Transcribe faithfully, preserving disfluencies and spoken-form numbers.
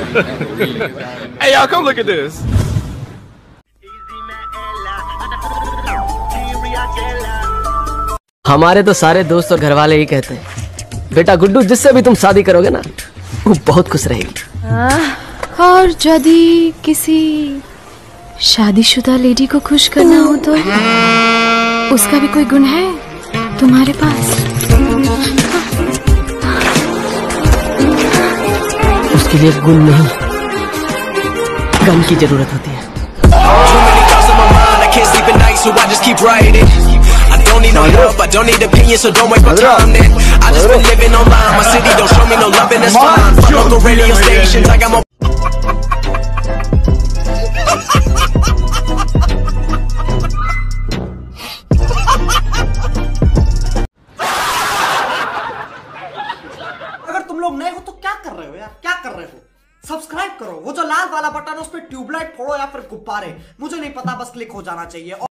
Hey, y'all, come look at this. हमारे तो सारे दोस्त और घर वाले ही कहते हैं, बेटा गुड्डू जिससे भी तुम शादी करोगे ना वो बहुत खुश रहेगी। और यदि किसी शादीशुदा लेडी को खुश करना हो तो उसका भी कोई गुण है तुम्हारे पास? उसके लिए गुण नहीं, गम की जरूरत होती है। अगर तुम लोग नए हो तो क्या कर रहे हो यार, क्या कर रहे हो? सब्सक्राइब करो, वो जो लाल वाला बटन है उस पर ट्यूबलाइट फोड़ो या फिर गुब्बारे, मुझे नहीं पता, बस क्लिक हो जाना चाहिए।